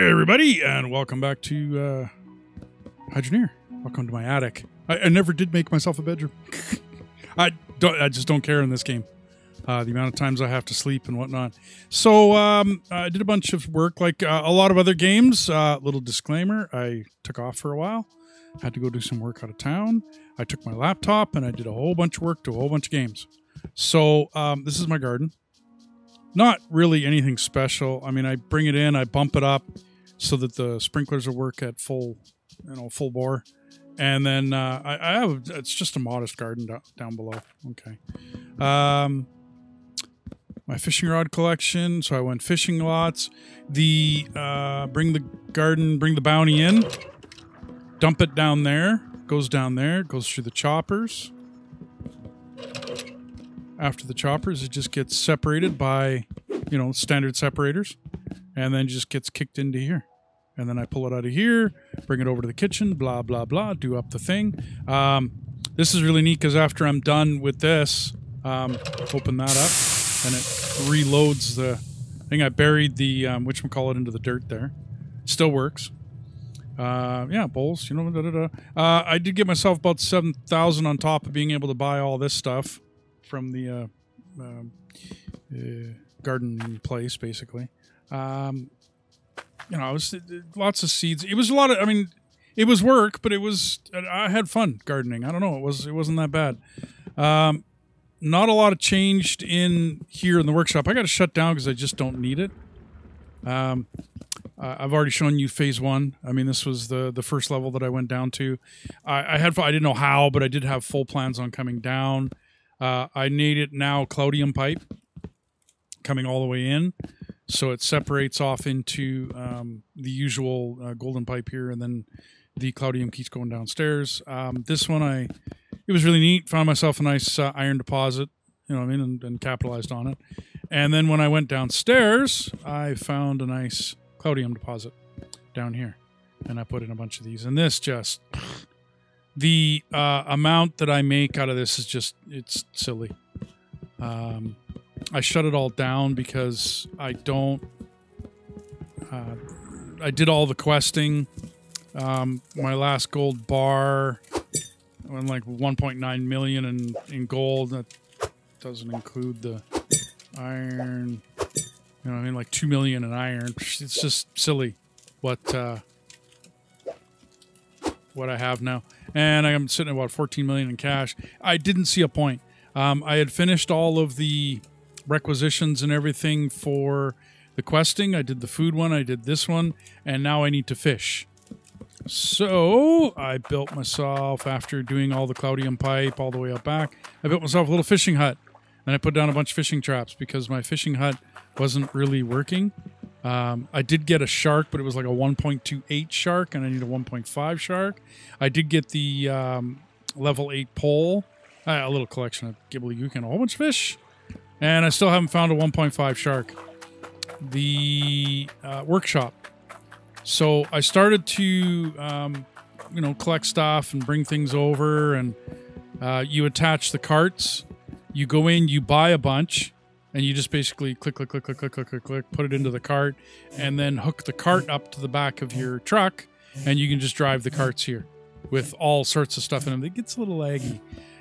Hey everybody, and welcome back to Hydroneer. Welcome to my attic. I never did make myself a bedroom. I just don't care in this game. The amount of times I have to sleep and whatnot. So I did a bunch of work, like a lot of other games. Little disclaimer: I took off for a while. Had to go do some work out of town. I took my laptop and I did a whole bunch of work to a whole bunch of games. So this is my garden. Not really anything special. I mean, I bring it in, I bump it up so that the sprinklers will work at full, you know, full bore. And then I have, it's just a modest garden down below. Okay. My fishing rod collection. So I went fishing lots. The, bring the garden, bring the bounty in, dump it down there, goes through the choppers. After the choppers, it just gets separated by, you know, standard separators, and then just gets kicked into here. And then I pull it out of here, bring it over to the kitchen, blah, blah, blah, do up the thing. This is really neat because after I'm done with this, open that up and it reloads the thing. I buried the, whatchamacallit, into the dirt there. Still works. Yeah, bowls, you know, da, da, da. I did get myself about 7,000 on top of being able to buy all this stuff from the garden place, basically. You know, it was lots of seeds. It was a lot of, I mean, it was work, but it was, I had fun gardening. I don't know, it wasn't that bad. Not a lot of changed in here in the workshop. I got to shut down because I just don't need it. I've already shown you phase one. I mean, this was the first level that I went down to. I didn't know how, but I did have full plans on coming down. I need it now, Cloudium pipe coming all the way in. So it separates off into the usual golden pipe here, and then the Cloudium keeps going downstairs. This one, it was really neat. Found myself a nice iron deposit, you know what I mean, and capitalized on it. And then when I went downstairs, I found a nice Cloudium deposit down here. And I put in a bunch of these. And this just... the amount that I make out of this is just, it's silly. I shut it all down because I don't, I did all the questing. My last gold bar, I went like 1.9 million in gold. That doesn't include the iron. You know what I mean? Like 2 million in iron. It's just silly what I have now. And I'm sitting at about 14 million in cash. I didn't see a point. I had finished all of the requisitions and everything for the questing. I did the food one, I did this one, and now I need to fish. So I built myself, after doing all the Cloudium pipe all the way up back, I built myself a little fishing hut. And I put down a bunch of fishing traps because my fishing hut wasn't really working. I did get a shark, but it was like a 1.28 shark, and I need a 1.5 shark. I did get the level 8 pole, a little collection of Ghibli Gooke and a whole bunch of fish, and I still haven't found a 1.5 shark. The workshop. So I started to, you know, collect stuff and bring things over, and you attach the carts. You go in, you buy a bunch. And you just basically click, click, click, click, click, click, click, click, put it into the cart, and then hook the cart up to the back of your truck, and you can just drive the carts here with all sorts of stuff in them. It gets a little laggy.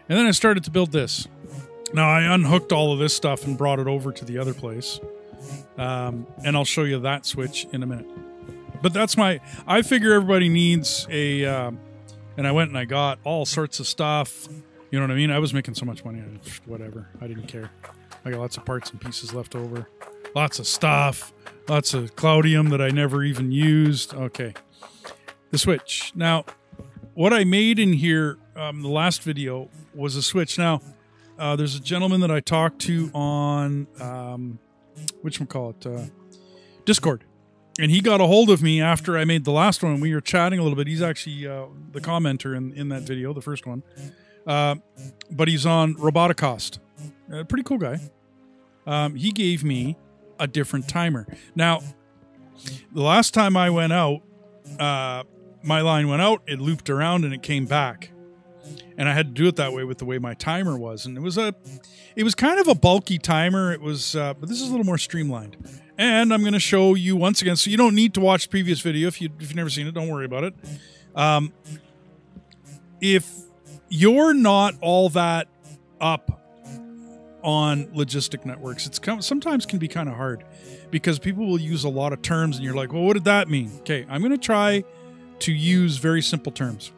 And then I started to build this. Now, I unhooked all of this stuff and brought it over to the other place, and I'll show you that switch in a minute. But that's my... I figure everybody needs a... and I went and I got all sorts of stuff. You know what I mean? I was making so much money. Whatever. I didn't care. I got lots of parts and pieces left over. Lots of stuff. Lots of Cloudium that I never even used. Okay. The switch. Now, what I made in here, the last video, was a switch. Now, there's a gentleman that I talked to on, Discord. And he got a hold of me after I made the last one. We were chatting a little bit. He's actually the commenter in that video, the first one. But he's on Roboticaust. A pretty cool guy. He gave me a different timer. Now, the last time I went out, my line went out, it looped around, and it came back. And I had to do it that way with the way my timer was. And it was kind of a bulky timer. It was, but this is a little more streamlined. And I'm going to show you once again, so you don't need to watch the previous video. If you've never seen it, don't worry about it. If you're not all that up on logistic networks, it's sometimes can be kind of hard because people will use a lot of terms and you're like, well, what did that mean? Okay, I'm going to try to use very simple terms.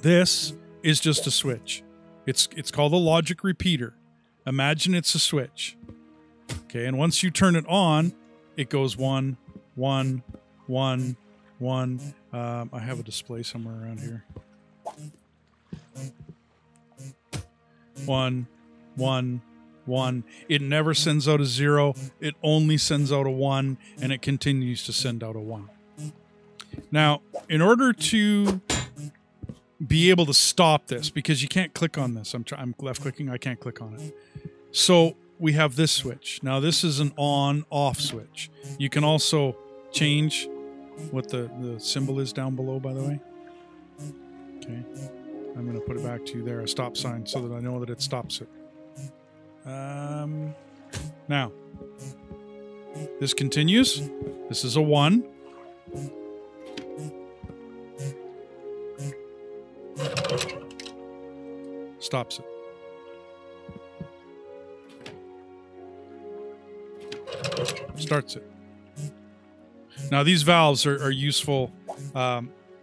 This is just a switch. It's called a logic repeater. Imagine it's a switch. Okay, and once you turn it on, it goes one, one, one, one. I have a display somewhere around here. One, one, one. It never sends out a zero. It only sends out a one, and it continues to send out a one. Now, in order to be able to stop this, because you can't click on this. I'm left clicking. I can't click on it. So we have this switch. Now this is an on-off switch. You can also change what the symbol is down below, by the way. Okay. I'm going to put it back to there, a stop sign, so that I know that it stops it. Now, this continues. This is a one. Stops it. Starts it. Now these valves are useful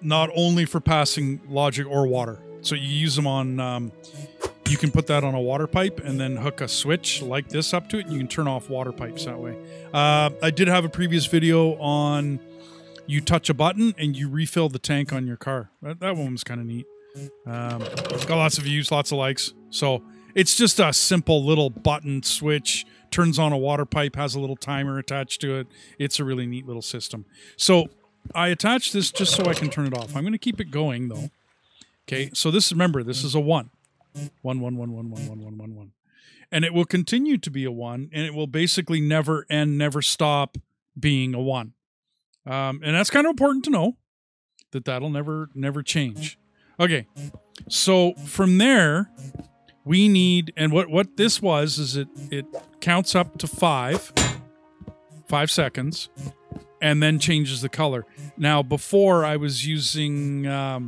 not only for passing logic or water. So you use them on, you can put that on a water pipe and then hook a switch like this up to it, and you can turn off water pipes that way. I did have a previous video on you touch a button and you refill the tank on your car. That one was kind of neat. It's got lots of views, lots of likes. So it's just a simple little button switch, turns on a water pipe, has a little timer attached to it. It's a really neat little system. So I attached this just so I can turn it off. I'm going to keep it going though. Okay. So this, remember, this is a one. One, one, one, one, one, one, one, one, one. And it will continue to be a one, and it will basically never end, never stop being a one. And that's kind of important to know that that'll never change. Okay, so from there, we need, and what this was is it counts up to five seconds, and then changes the color. Now, before I was using, yeah,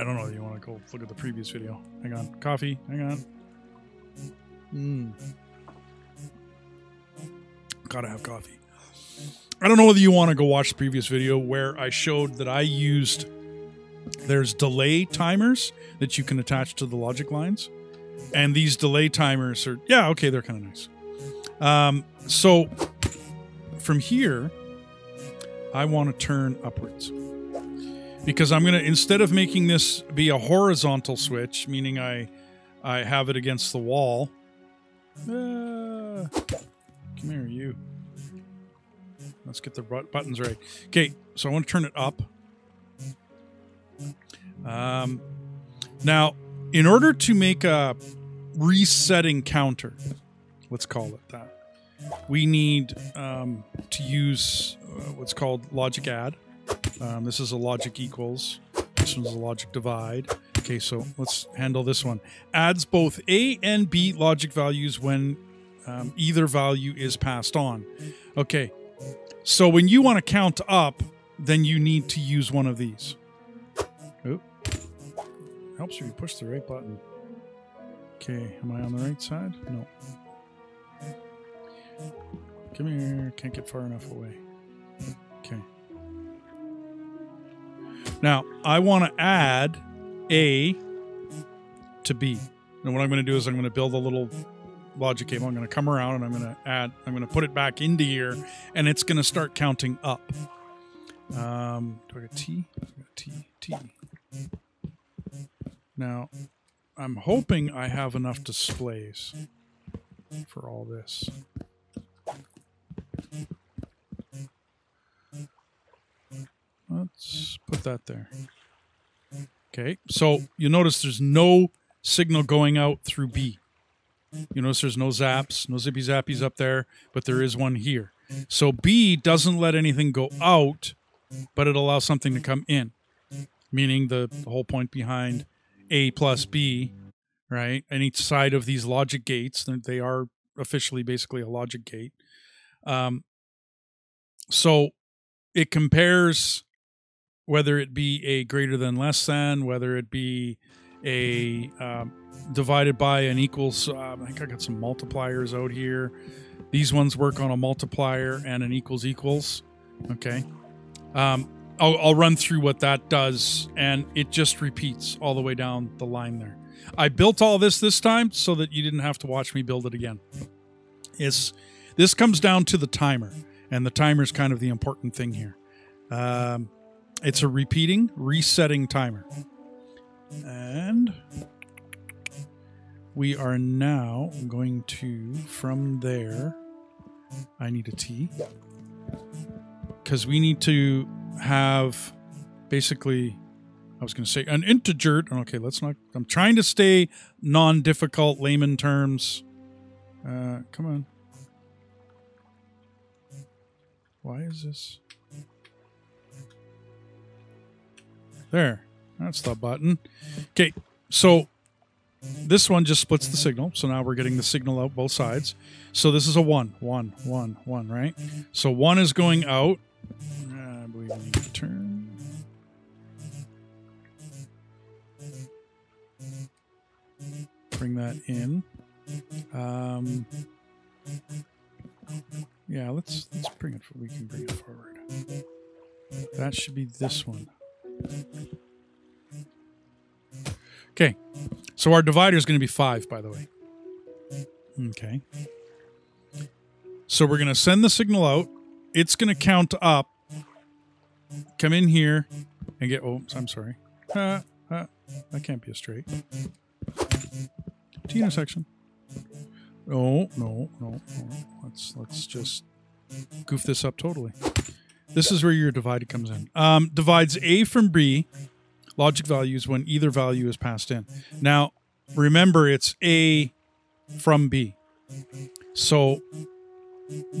I don't know, you want to go look at the previous video. Hang on, coffee, hang on. Gotta have coffee. I don't know whether you want to go watch the previous video where I showed that I used... There's delay timers that you can attach to the logic lines. And these delay timers are, yeah, okay, they're kind of nice. So from here, I want to turn upwards. Because I'm going to, instead of making this be a horizontal switch, meaning I have it against the wall. Come here, you. Let's get the buttons right. Okay, so I want to turn it up. Now, in order to make a resetting counter, let's call it that, we need to use what's called logic add. This is a logic equals. This one's a logic divide. Okay, so let's handle this one. Adds both A and B logic values when either value is passed on. Okay, so when you want to count up, then you need to use one of these. Oop. Helps if you push the right button. Okay, am I on the right side? No. Come here, can't get far enough away. Okay. Now, I want to add A to B. And what I'm going to do is I'm going to build a little logic cable. I'm going to come around and I'm going to add, I'm going to put it back into here, and it's going to start counting up. Do I get T? I got T, T. Now, I'm hoping I have enough displays for all this. Let's put that there. Okay, so you'll notice there's no signal going out through B. You notice there's no zaps, no zippy zappies up there, but there is one here. So B doesn't let anything go out, but it allows something to come in. Meaning the whole point behind A plus B, right? And each side of these logic gates, they are officially basically a logic gate, So it compares whether it be a greater than less than, whether it be a divided by an equals. I think I got some multipliers out here. These ones work on a multiplier and an equals equals. Okay. I'll run through what that does, and it just repeats all the way down the line there. I built all this time so that you didn't have to watch me build it again. This comes down to the timer, and the timer is kind of the important thing here. It's a repeating, resetting timer. And we are now going to, from there, I need a T, because we need to have basically, I was going to say an integer. Okay, let's not, I'm trying to stay non-difficult layman terms. Come on. Why is this? There, that's the button. Okay, so this one just splits the signal. So now we're getting the signal out both sides. So this is a one, right? So one is going out. I believe we need to turn. Bring that in. Yeah, let's bring it. We can bring it forward. That should be this one. Okay, so our divider is going to be 5, by the way. Okay. So we're going to send the signal out. It's going to count up. Come in here and get. Oh, I'm sorry. That can't be a straight. T intersection. Oh, no. Let's just goof this up totally. This is where your divider comes in. Divides A from B, logic values, when either value is passed in. Now, remember, it's A from B. So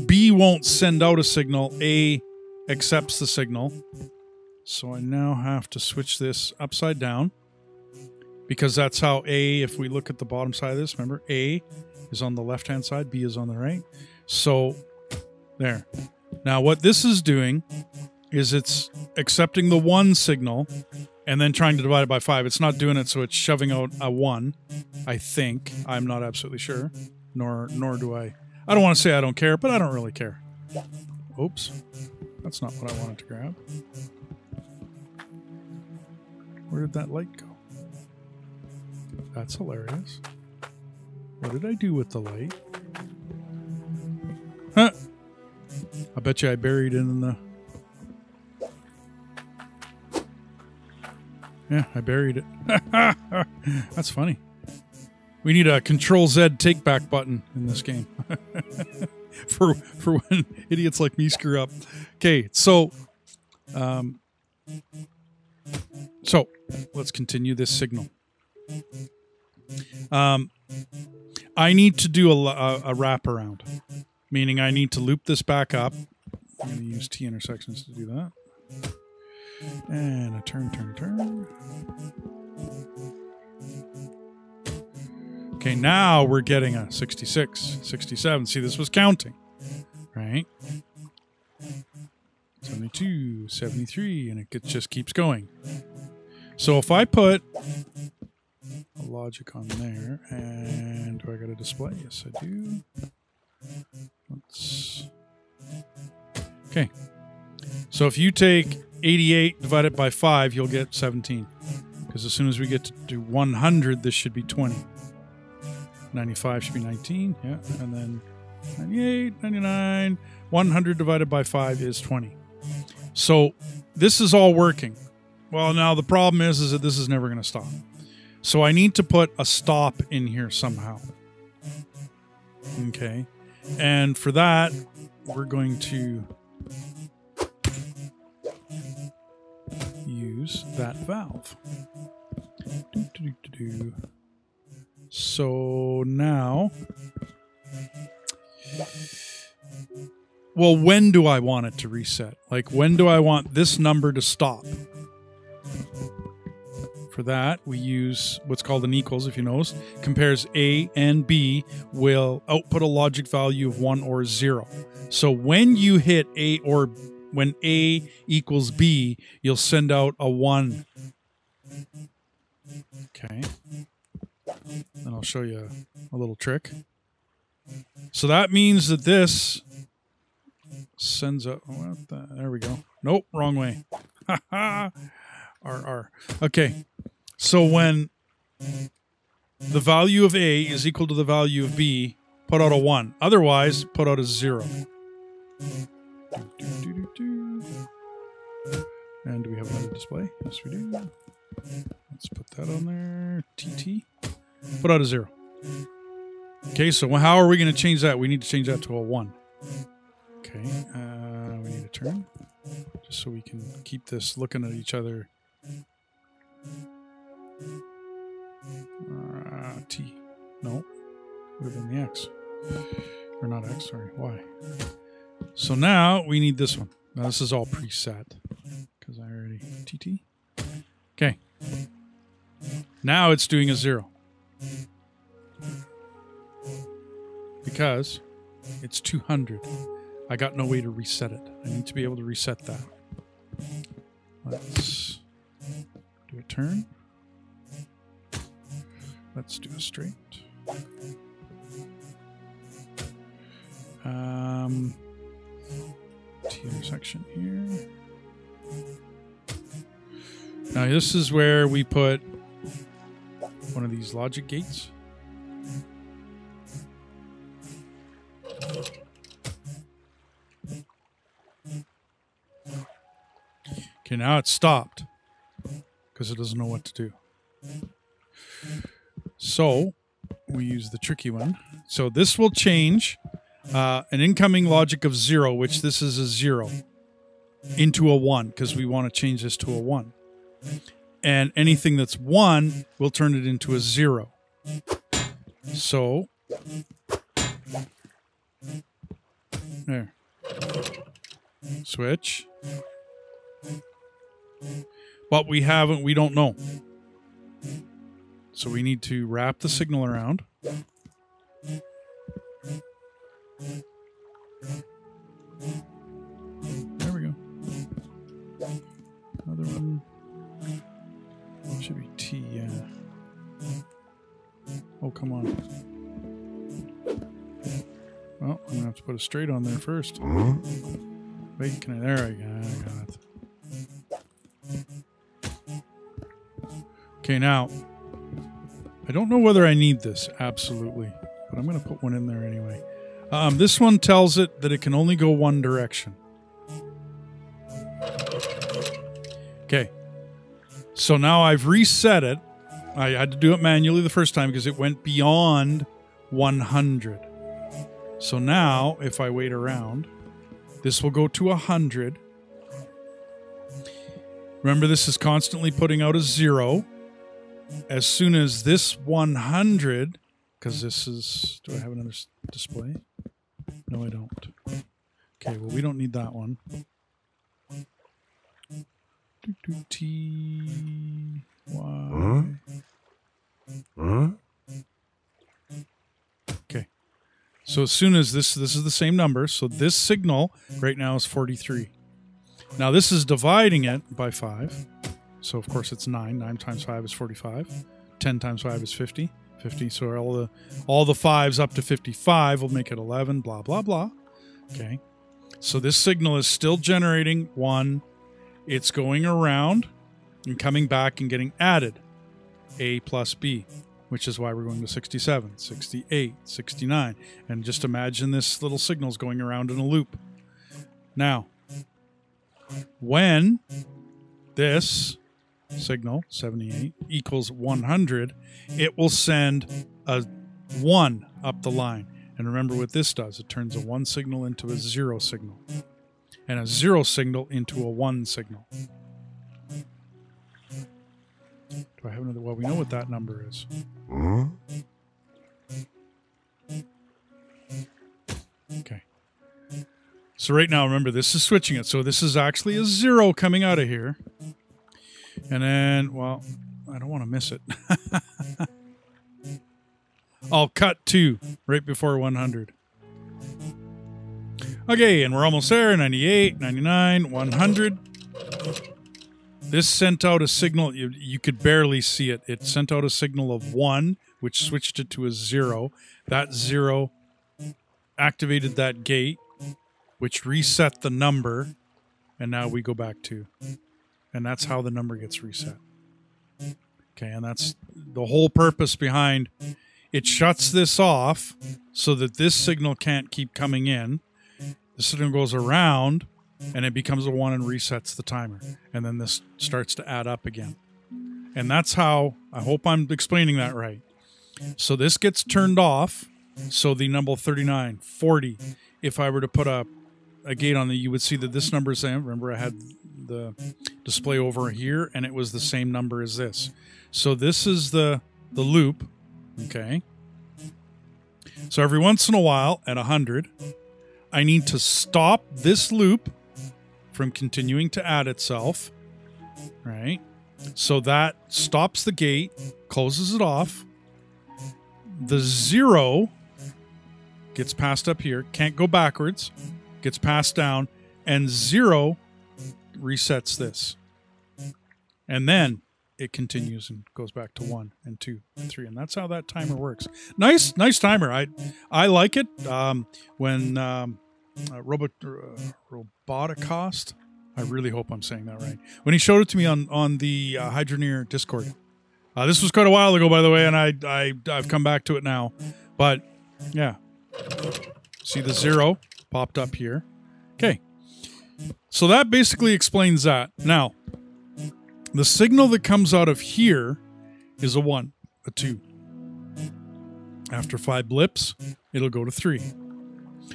B won't send out a signal. A accepts the signal. So I now have to switch this upside down, because that's how A, if we look at the bottom side of this, remember, A is on the left-hand side, B is on the right. So there. Now what this is doing is it's accepting the 1 signal and then trying to divide it by 5. It's not doing it, so it's shoving out a 1, I think. I'm not absolutely sure, nor do I. I don't want to say I don't care, but I don't really care. Oops. That's not what I wanted to grab. Where did that light go? That's hilarious. What did I do with the light? Huh. I bet you I buried it in the... Yeah, I buried it. That's funny. We need a Control-Z take-back button in this game. for when idiots like me screw up. Okay, so... So, let's continue this signal. I need to do a wraparound, meaning I need to loop this back up. I'm going to use T intersections to do that. And a turn. Okay, now we're getting a 66, 67. See, this was counting, right? 72, 73, and it just keeps going. So if I put... logic on there, and do I got a display? Yes, I do. Okay. So if you take 88 divided by 5, you'll get 17. Because as soon as we get to do 100, this should be 20. 95 should be 19. Yeah, and then 98, 99. 100 divided by 5 is 20. So this is all working. Well, now the problem is that this is never going to stop. So I need to put a stop in here somehow. Okay. And for that, we're going to use that valve. So now, well, when do I want it to reset? Like, when do I want this number to stop? For that, we use what's called an equals, if you notice. Compares A and B will output a logic value of 1 or 0. So when you hit A or when A equals B, you'll send out a 1. Okay. And I'll show you a little trick. So that means that this sends out. What the, there we go. Nope, wrong way. Ha ha. RR. Okay. So when the value of A is equal to the value of B, put out a 1. Otherwise, put out a 0. And do we have another display? Yes, we do. Let's put that on there. TT. Put out a 0. Okay, so how are we going to change that? We need to change that to a 1. Okay, we need a turn. Just so we can keep this looking at each other. T. No. Would have been the X. Or not X, sorry. Y. So now we need this one. Now this is all preset. Because I already... TT. Okay. Now it's doing a 0. Because it's 200. I got no way to reset it. I need to be able to reset that. Let's do a turn. Let's do a straight. T intersection here. Now this is where we put one of these logic gates. Okay, now it's stopped because it doesn't know what to do. So we use the tricky one. So this will change an incoming logic of 0, which this is a 0, into a 1 because we want to change this to a 1. And anything that's 1 will turn it into a 0. So there. Switch. But we don't know. So we need to wrap the signal around. There we go. Another one. Should be T, yeah. Oh, come on. Well, I'm going to have to put a straight on there first. Wait, can I? There I go. I got it. Okay, now, I don't know whether I need this, absolutely, but I'm going to put one in there anyway. This one tells it that it can only go one direction. Okay, so now I've reset it. I had to do it manually the first time because it went beyond 100. So now, if I wait around, this will go to 100. Remember, this is constantly putting out a 0. As soon as this 100, because this is, do I have another display? No, I don't. Okay, well, we don't need that one. T, Y. Okay. So as soon as this is the same number, so this signal right now is 43. Now this is dividing it by 5. So, of course, it's 9. 9 times 5 is 45. 10 times 5 is 50. 50, so all the 5s up to 55 will make it 11, blah, blah, blah. Okay. So this signal is still generating 1. It's going around and coming back and getting added. A plus B, which is why we're going to 67, 68, 69. And just imagine this little signal's going around in a loop. Now, when this signal 78 equals 100, it will send a 1 up the line. And remember what this does. It turns a 1 signal into a 0 signal. And a 0 signal into a 1 signal. Do I have another? Well, we know what that number is. Okay. So right now, remember, this is switching it. So this is actually a 0 coming out of here. And then, well, I don't want to miss it. I'll cut 2 right before 100. Okay, and we're almost there. 98, 99, 100. This sent out a signal. You could barely see it. It sent out a signal of 1, which switched it to a 0. That 0 activated that gate, which reset the number. And now we go back to. And that's how the number gets reset. Okay, and that's the whole purpose behind it. Shuts this off so that this signal can't keep coming in. The signal goes around and it becomes a 1 and resets the timer. And then this starts to add up again. And that's how, I hope I'm explaining that right. So this gets turned off. So the number 39, 40, if I were to put a gate on that, you would see that this number is the same. Remember I had the display over here and it was the same number as this. So this is the loop, okay? So every once in a while at 100, I need to stop this loop from continuing to add itself, right? So that stops the gate, closes it off. The 0 gets passed up here, can't go backwards, gets passed down, and 0 resets this. And then it continues and goes back to 1 and 2 and 3, and that's how that timer works. Nice timer. I like it. When Roboticaust, I really hope I'm saying that right, when he showed it to me on the Hydroneer Discord. This was quite a while ago, by the way, and I've come back to it now. But yeah, see the 0 popped up here. Okay, so that basically explains that. Now, the signal that comes out of here is a 1, a 2. After 5 blips, it'll go to 3.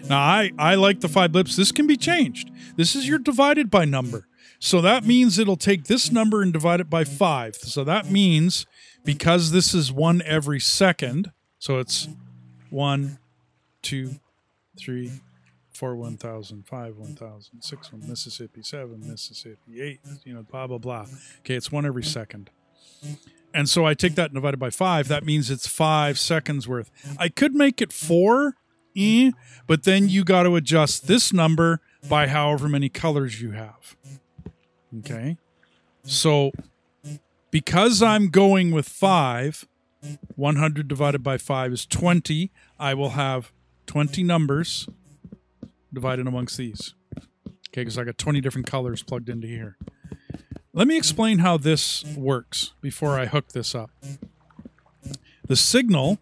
Now, I like the 5 blips. This can be changed. This is your divided by number. So that means it'll take this number and divide it by 5. So that means, because this is 1 every second, so it's 1, 2, 3... 4 1,000, 5 1,000, 6 1 Mississippi, 7 Mississippi, 8, you know, blah, blah, blah. Okay, it's 1 every second. And so I take that and divide it by 5. That means it's 5 seconds worth. I could make it 4, but then you got to adjust this number by however many colors you have. Okay? So because I'm going with 5, 100 divided by 5 is 20. I will have 20 numbers divided amongst these. Okay, because I got 20 different colors plugged into here. Let me explain how this works before I hook this up. The signal,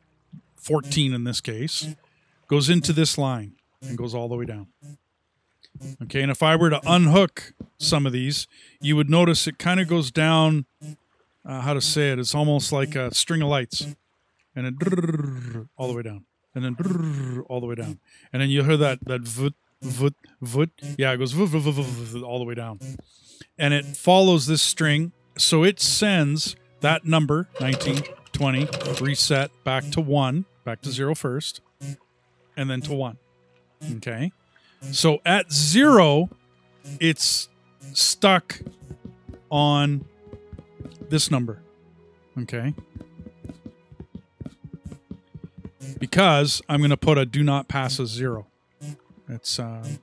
14 in this case, goes into this line and goes all the way down. Okay, and if I were to unhook some of these, you would notice it kind of goes down, how to say it, it's almost like a string of lights. And then all the way down. And then all the way down. And then you'll hear that vut, vut, vut. Yeah, it goes vut, vut, vut, vut, all the way down. And it follows this string. So it sends that number, 19, 20, reset back to 1, back to 0 first, and then to 1. Okay? So at 0, it's stuck on this number. Okay? Because I'm going to put a do not pass a 0. It's right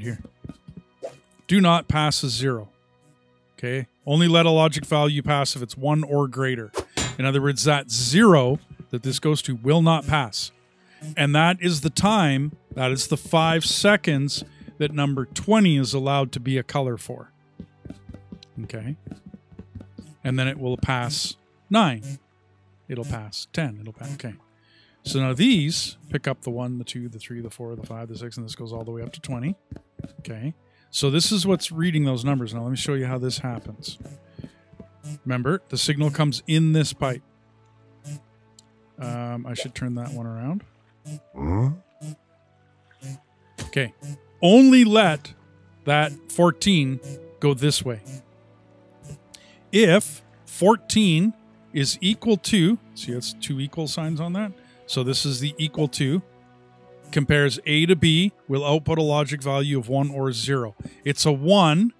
here. Do not pass a 0. Okay? Only let a logic value pass if it's 1 or greater. In other words, that 0 that this goes to will not pass. And that is the time, that is the 5 seconds that number 20 is allowed to be a color for. Okay? And then it will pass 9. It'll pass 10. It'll pass. Okay. So now these pick up the 1, the 2, the 3, the 4, the 5, the 6, and this goes all the way up to 20. Okay. So this is what's reading those numbers. Now let me show you how this happens. Remember, the signal comes in this pipe. I should turn that one around. Okay. Only let that 14 go this way. If 14 is equal to, see that's 2 equal signs on that, so this is the equal to, compares A to B, will output a logic value of 1 or 0. It's a 1,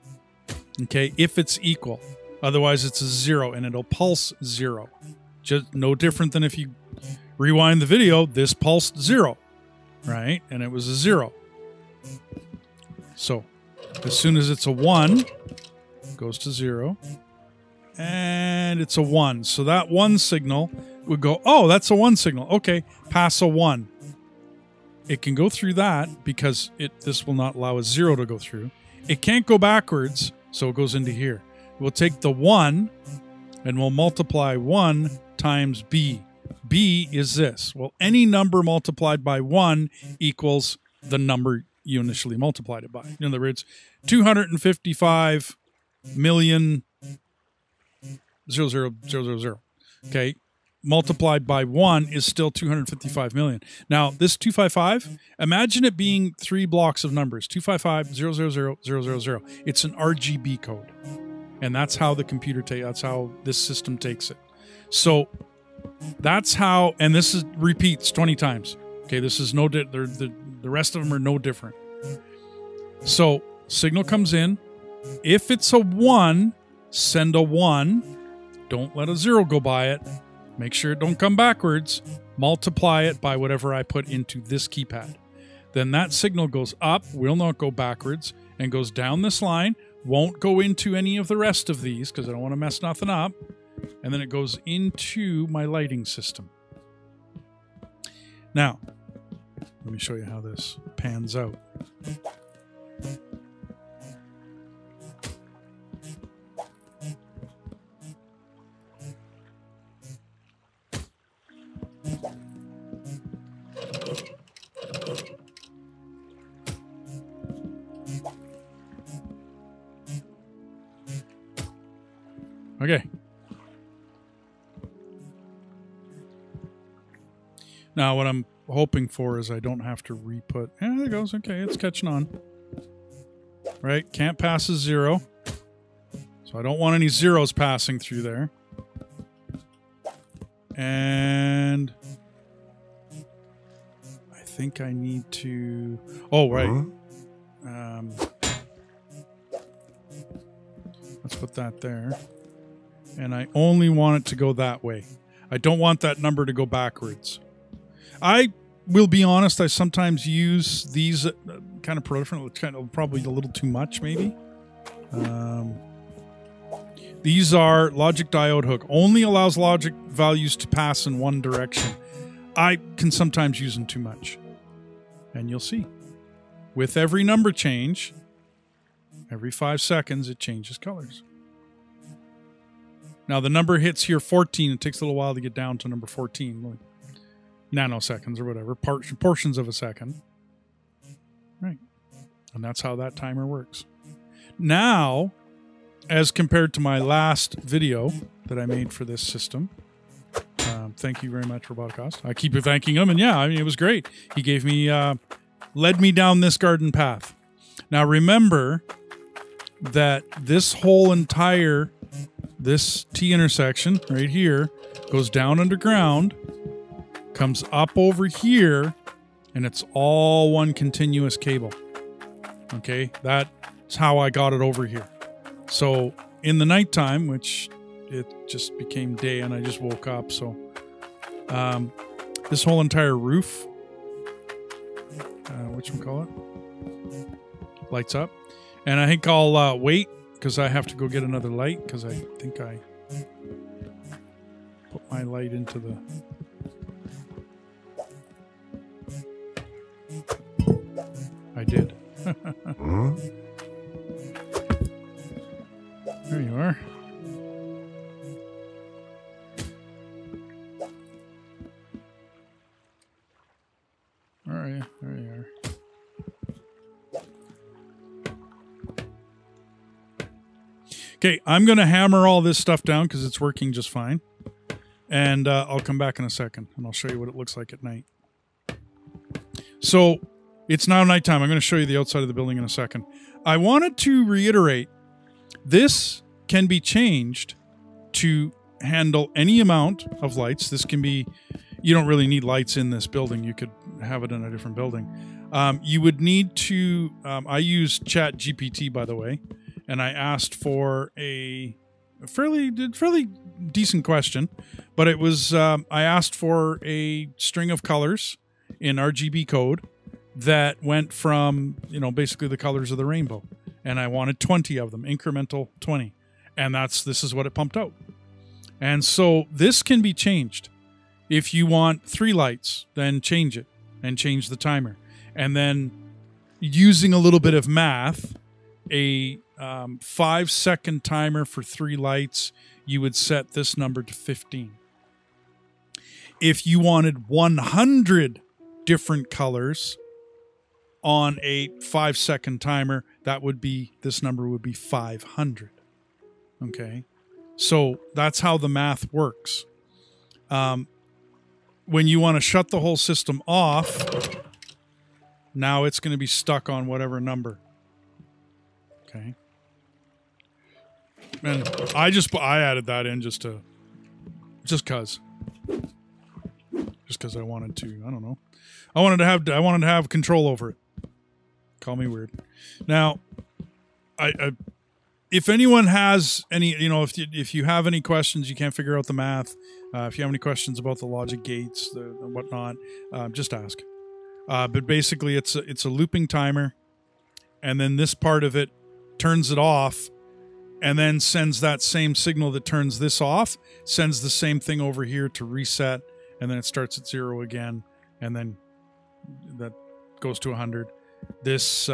okay, if it's equal. Otherwise it's a 0, and it'll pulse 0. Just no different than if you rewind the video, this pulsed 0. right? And it was a 0. So as soon as it's a 1, it goes to 0. And it's a 1. So that 1 signal would go, oh, that's a 1 signal. Okay, pass a 1. It can go through that because this will not allow a 0 to go through. It can't go backwards, so it goes into here. We'll take the 1 and we'll multiply 1 times B. B is this. Well, any number multiplied by 1 equals the number you initially multiplied it by. In other words, 255,000,000. Okay. Multiplied by 1 is still 255 million. Now, this 255, imagine it being 3 blocks of numbers. 255,000,000. It's an RGB code. And that's how the computer that's how this system takes it. So that's how, and this is repeats 20 times. Okay, this is no the rest of them are no different. So signal comes in. If it's a 1, send a 1. Don't let a 0 go by it. Make sure it don't come backwards. Multiply it by whatever I put into this keypad. Then that signal goes up, will not go backwards, and goes down this line. Won't go into any of the rest of these because I don't want to mess nothing up. And then it goes into my lighting system. Now, let me show you how this pans out. Okay. Now, what I'm hoping for is I don't have to re-put. Yeah, there it goes. Okay, it's catching on. Right? Can't pass a 0. So I don't want any zeros passing through there. And I think I need to... Oh, right. Uh-huh. Let's put that there. And I only want it to go that way. I don't want that number to go backwards. I will be honest, I sometimes use these kind of proliferant, kind of probably a little too much maybe. These are logic diode hook. Only allows logic values to pass in one direction. I can sometimes use them too much. And you'll see. With every number change, every 5 seconds, it changes colors. Now, the number hits here 14. It takes a little while to get down to number 14, like nanoseconds or whatever, portions of a second. Right. And that's how that timer works. Now, as compared to my last video that I made for this system, thank you very much, Roboticaust. I keep thanking him, and yeah, I mean, it was great. He gave me, led me down this garden path. Now, remember that this whole entire... This T intersection right here goes down underground, comes up over here, and it's all one continuous cable. Okay, that's how I got it over here. So in the nighttime, which it just became day and I just woke up, so this whole entire roof, whatchamacallit, lights up. And I think I'll wait, because I have to go get another light, because I think I put my light into the... I did. Huh? There you are. Where are you? There you are. Okay, I'm going to hammer all this stuff down because it's working just fine. And I'll come back in a second and I'll show you what it looks like at night. So it's now nighttime. I'm going to show you the outside of the building in a second. I wanted to reiterate, this can be changed to handle any amount of lights. This can be, you don't really need lights in this building. You could have it in a different building. You would need to, I use ChatGPT, by the way. And I asked for a fairly decent question, but it was I asked for a string of colors in RGB code that went from, you know, basically the colors of the rainbow. And I wanted 20 of them, incremental 20. And this is what it pumped out. And so this can be changed. If you want 3 lights, then change it and change the timer. And then using a little bit of math, a 5-second timer for 3 lights, you would set this number to 15. If you wanted 100 different colors on a 5-second timer, that would be, this number would be 500. Okay. So that's how the math works. When you want to shut the whole system off, now it's going to be stuck on whatever number. Okay. And I added that in just because I wanted to, I don't know. I wanted to have control over it. Call me weird. Now, if anyone has any, you know, if you have any questions, you can't figure out the math. If you have any questions about the logic gates and whatnot, just ask. But basically, it's a looping timer, and then this part of it turns it off, and then sends that same signal that turns this off, sends the same thing over here to reset, and then it starts at 0 again, and then that goes to 100. This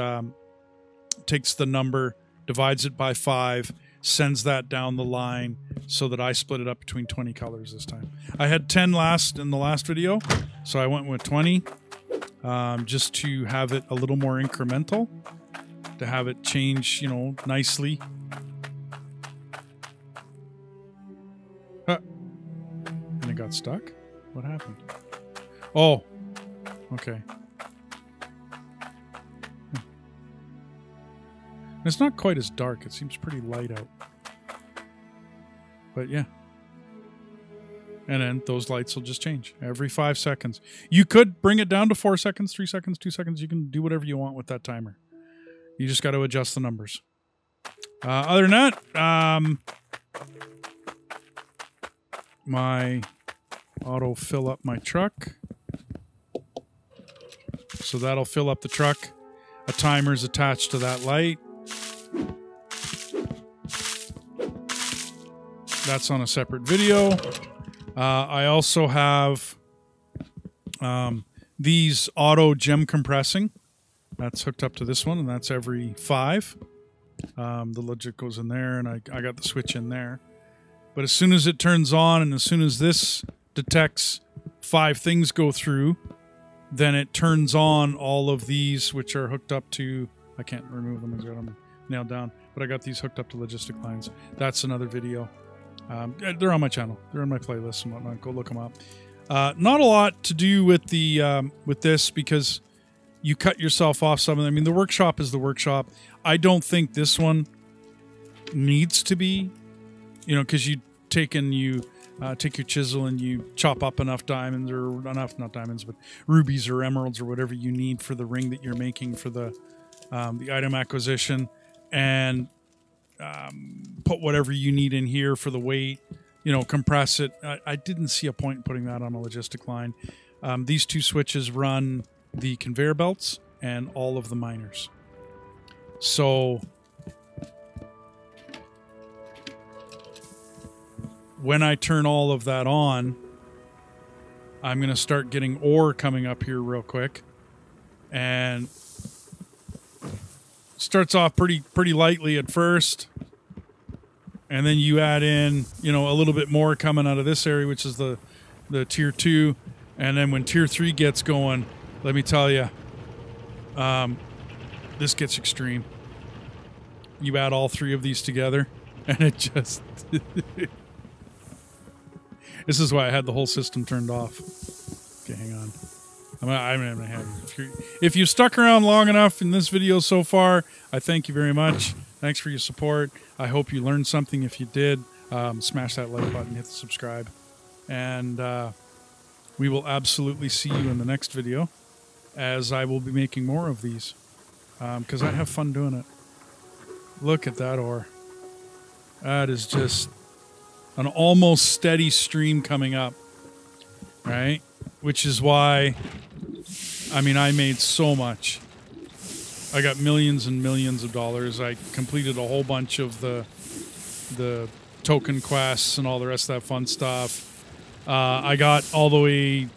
takes the number, divides it by 5, sends that down the line so that I split it up between 20 colors this time. I had 10 in the last video, so I went with 20 just to have it a little more incremental, to have it change, you know, nicely. And it got stuck? What happened? Oh, okay. It's not quite as dark. It seems pretty light out. But yeah. And then those lights will just change every 5 seconds. You could bring it down to 4 seconds, 3 seconds, 2 seconds. You can do whatever you want with that timer. You just got to adjust the numbers. Other than that, my auto fill up my truck. So that'll fill up the truck. A timer's attached to that light. That's on a separate video. I also have these auto gem compressing. That's hooked up to this one, and that's every 5. The logic goes in there, and I got the switch in there. But as soon as it turns on, and as soon as this detects 5 things go through, then it turns on all of these, which are hooked up to... I can't remove them, I've got them nailed down. But I got these hooked up to logistic lines. That's another video. They're on my channel. They're in my playlist and whatnot. Go look them up. Not a lot to do with the with this, because you cut yourself off some of them. I mean, the workshop is the workshop. I don't think this one needs to be, you know, because you take and you take your chisel and you chop up enough diamonds, or not diamonds, but rubies or emeralds or whatever you need for the ring that you're making for the item acquisition, and put whatever you need in here for the weight, you know, compress it. I didn't see a point in putting that on a logistic line. These 2 switches run the conveyor belts and all of the miners. So when I turn all of that on, I'm going to start getting ore coming up here real quick. And starts off pretty lightly at first, and then you add in, you know, a little bit more coming out of this area, which is the tier 2, and then when tier 3 gets going, let me tell you, this gets extreme. You add all 3 of these together, and it just this is why I had the whole system turned off. Okay, hang on. If you stuck around long enough in this video so far, I thank you very much. Thanks for your support. I hope you learned something. If you did, smash that like button, hit the subscribe, and we will absolutely see you in the next video, as I will be making more of these, because I have fun doing it. Look at that ore. That is just an almost steady stream coming up, right? Which is why I mean, I made so much. I got millions and millions of dollars. I completed a whole bunch of the token quests and all the rest of that fun stuff. I got all the way...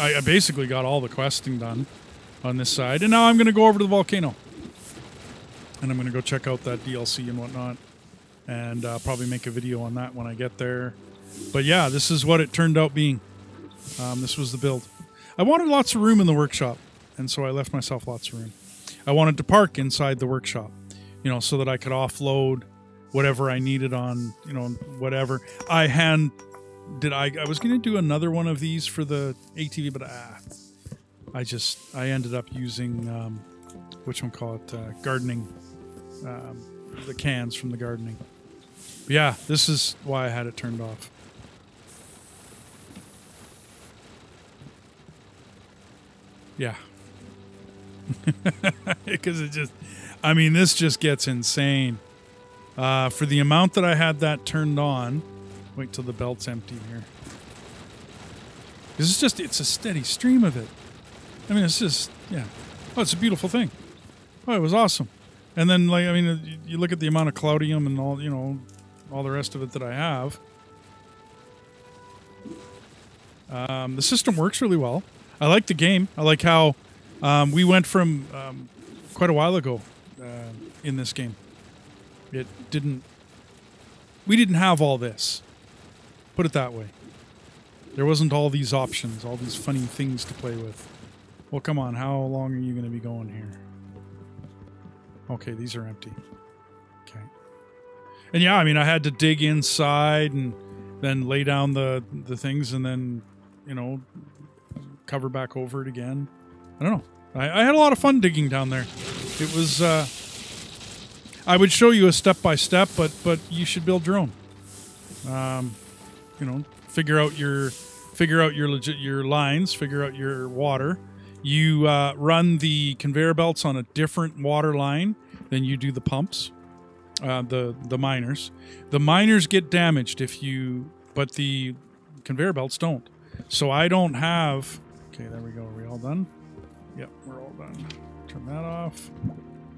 I basically got all the questing done on this side. And now I'm going to go over to the volcano. And I'm going to go check out that DLC and whatnot. And probably make a video on that when I get there. But yeah, this is what it turned out being. This was the build. I wanted lots of room in the workshop. And so I left myself lots of room. I wanted to park inside the workshop, you know, so that I could offload whatever I needed on, you know, whatever. I was going to do another one of these for the ATV, but I ended up using, whatchamacallit, gardening, the cans from the gardening. But yeah, this is why I had it turned off. Yeah. Because it just, I mean, this just gets insane. For the amount that I had that turned on, wait till the belt's empty here. This is just, it's a steady stream of it. I mean, it's just, yeah. Oh, it's a beautiful thing. Oh, it was awesome. And then, like, I mean, you look at the amount of Cloudium and all, you know, all the rest of it that I have. The system works really well. I like the game. I like how we went from quite a while ago in this game. It didn't... We didn't have all this. Put it that way. There wasn't all these options, all these funny things to play with. Well, come on, how long are you going to be going here? Okay, these are empty. Okay. And yeah, I mean, I had to dig inside and then lay down the things and then, you know, cover back over it again. I don't know. I had a lot of fun digging down there. It was... I would show you a step-by-step, but you should build your own. You know, figure out your lines, figure out your water. You run the conveyor belts on a different water line than you do the pumps, the miners. The miners get damaged if you, but the conveyor belts don't. So I don't have. Okay, there we go. Are we all done? Yep, we're all done. Turn that off.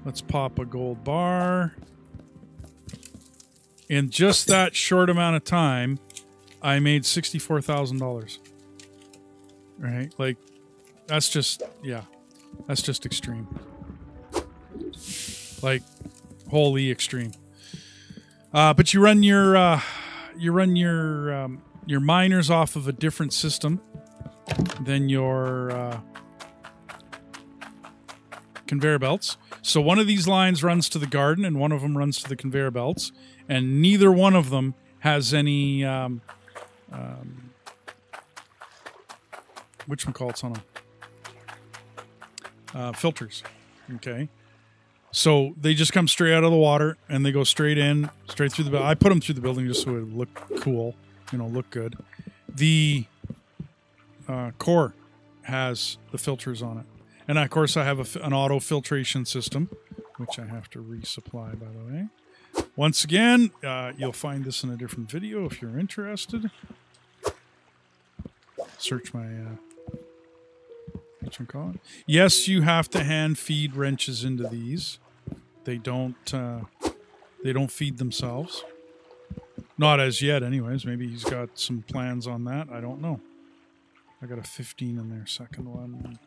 Let's pop a gold bar. In just that short amount of time, I made $64,000. Right? Like, that's just, yeah. That's just extreme. Like, wholly extreme. But you run your miners off of a different system than your conveyor belts. So one of these lines runs to the garden and one of them runs to the conveyor belts, and neither one of them has any, whatchamacallits on them? Filters. Okay. So they just come straight out of the water and they go straight in, straight through the, I put them through the building just so it would look cool, you know, look good. The core has the filters on it. And, of course, I have an auto-filtration system, which I have to resupply, by the way. Once again, you'll find this in a different video if you're interested. Search my... whatchamacallit. Yes, you have to hand-feed wrenches into these. They don't feed themselves. Not as yet, anyways. Maybe he's got some plans on that. I don't know. I got a 15 in there, second one.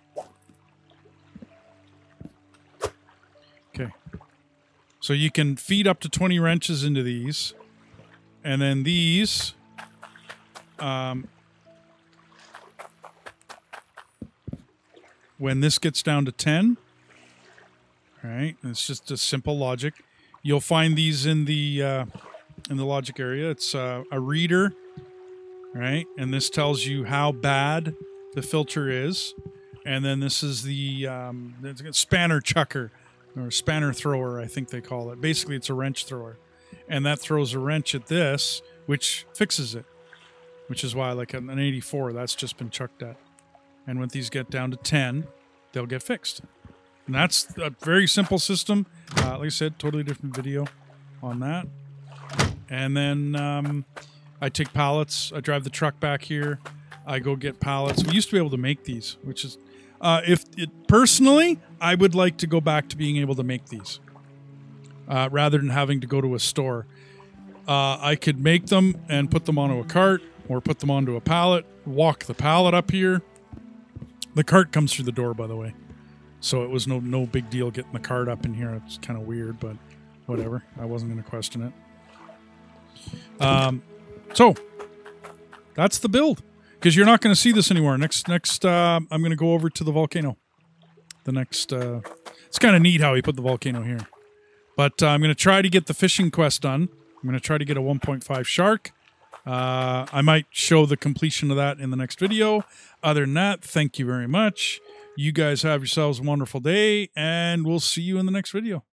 Okay, so you can feed up to 20 wrenches into these, and then these when this gets down to 10, all right, it's just a simple logic. You'll find these in the logic area. It's a reader, right, and this tells you how bad the filter is, and then this is the spanner chucker. Or spanner thrower, I think they call it. Basically, it's a wrench thrower. And that throws a wrench at this, which fixes it. Which is why, like, an 84, that's just been chucked at. And when these get down to 10, they'll get fixed. And that's a very simple system. Like I said, totally different video on that. And then I take pallets. I drive the truck back here. I go get pallets. We used to be able to make these, which is... Personally, I would like to go back to being able to make these rather than having to go to a store. I could make them and put them onto a cart or put them onto a pallet, walk the pallet up here. The cart comes through the door, by the way. So it was no big deal getting the cart up in here. It's kind of weird, but whatever. I wasn't going to question it. So that's the build, because you're not going to see this anywhere. Next, I'm going to go over to the volcano. It's kind of neat how he put the volcano here, but I'm going to try to get the fishing quest done. I'm going to try to get a 1.5 shark. I might show the completion of that in the next video. Other than that, thank you very much. You guys have yourselves a wonderful day, and we'll see you in the next video.